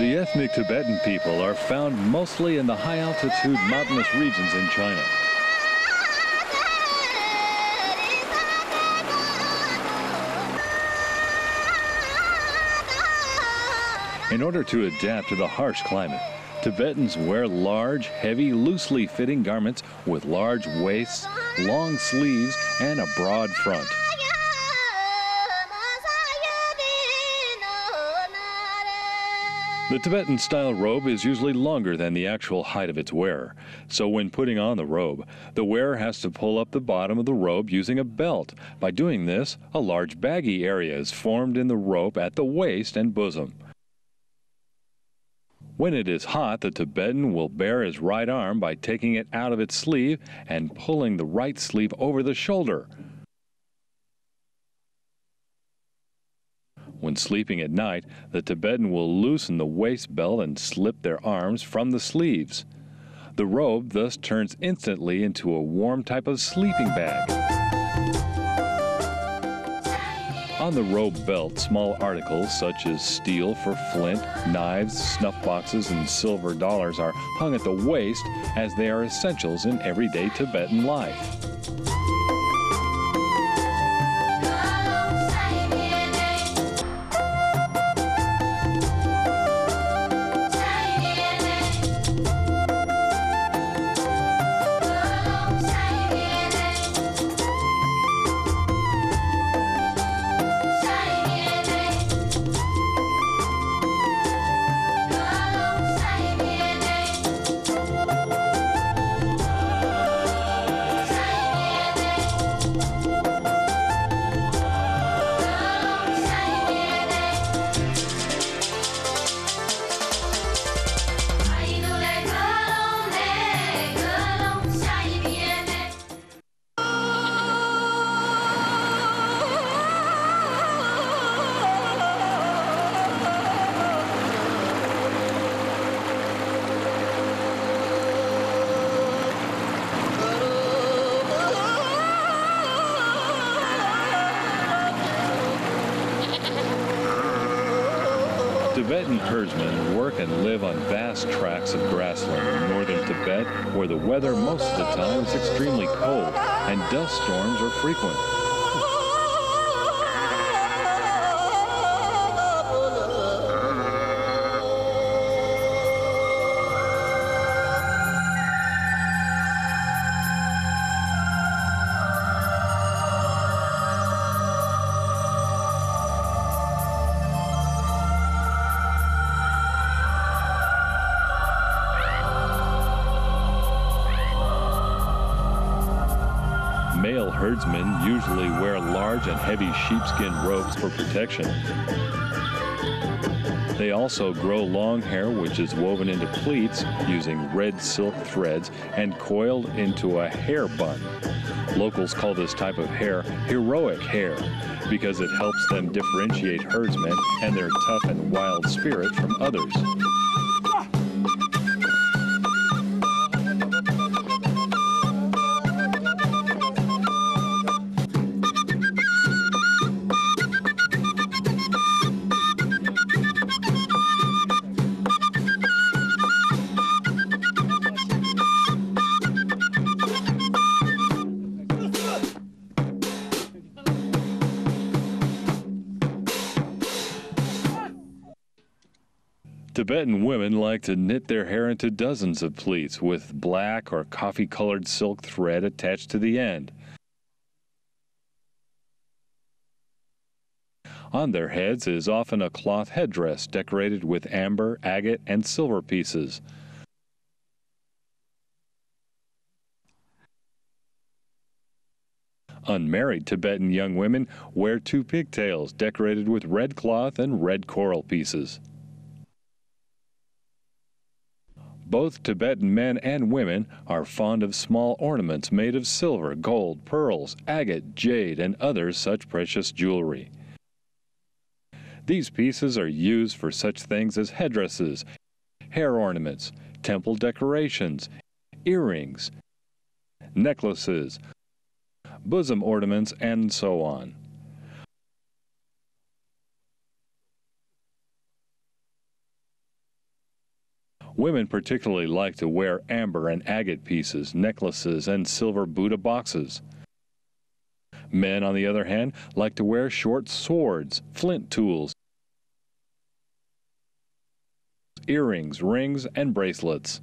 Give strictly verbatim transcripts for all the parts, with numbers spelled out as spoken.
The ethnic Tibetan people are found mostly in the high-altitude mountainous regions in China. In order to adapt to the harsh climate, Tibetans wear large, heavy, loosely fitting garments with large waists, long sleeves, and a broad front. The Tibetan-style robe is usually longer than the actual height of its wearer, so when putting on the robe, the wearer has to pull up the bottom of the robe using a belt. By doing this, a large baggy area is formed in the robe at the waist and bosom. When it is hot, the Tibetan will bare his right arm by taking it out of its sleeve and pulling the right sleeve over the shoulder. When sleeping at night, the Tibetan will loosen the waist belt and slip their arms from the sleeves. The robe thus turns instantly into a warm type of sleeping bag. On the robe belt, small articles such as steel for flint, knives, snuff boxes, and silver dollars are hung at the waist, as they are essentials in everyday Tibetan life. Tibetan herdsmen work and live on vast tracts of grassland in northern Tibet, where the weather most of the time is extremely cold and dust storms are frequent. Male herdsmen usually wear large and heavy sheepskin robes for protection. They also grow long hair, which is woven into pleats using red silk threads and coiled into a hair bun. Locals call this type of hair heroic hair because it helps them differentiate herdsmen and their tough and wild spirit from others. Tibetan women like to knit their hair into dozens of pleats with black or coffee-colored silk thread attached to the end. On their heads is often a cloth headdress decorated with amber, agate, and silver pieces. Unmarried Tibetan young women wear two pigtails decorated with red cloth and red coral pieces. Both Tibetan men and women are fond of small ornaments made of silver, gold, pearls, agate, jade, and other such precious jewelry. These pieces are used for such things as headdresses, hair ornaments, temple decorations, earrings, necklaces, bosom ornaments, and so on. Women particularly like to wear amber and agate pieces, necklaces, and silver Buddha boxes. Men, on the other hand, like to wear short swords, flint tools, earrings, rings, and bracelets.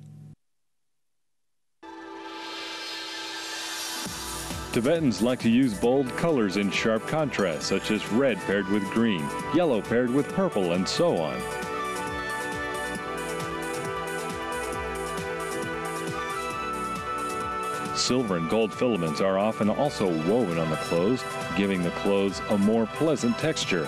Tibetans like to use bold colors in sharp contrast, such as red paired with green, yellow paired with purple, and so on. Silver and gold filaments are often also woven on the clothes, giving the clothes a more pleasant texture.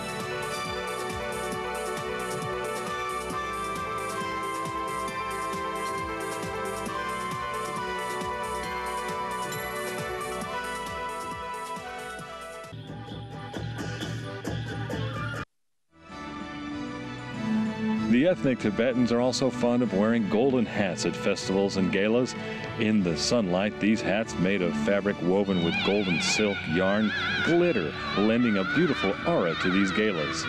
The ethnic Tibetans are also fond of wearing golden hats at festivals and galas. In the sunlight, these hats, made of fabric woven with golden silk yarn, glitter, lending a beautiful aura to these galas.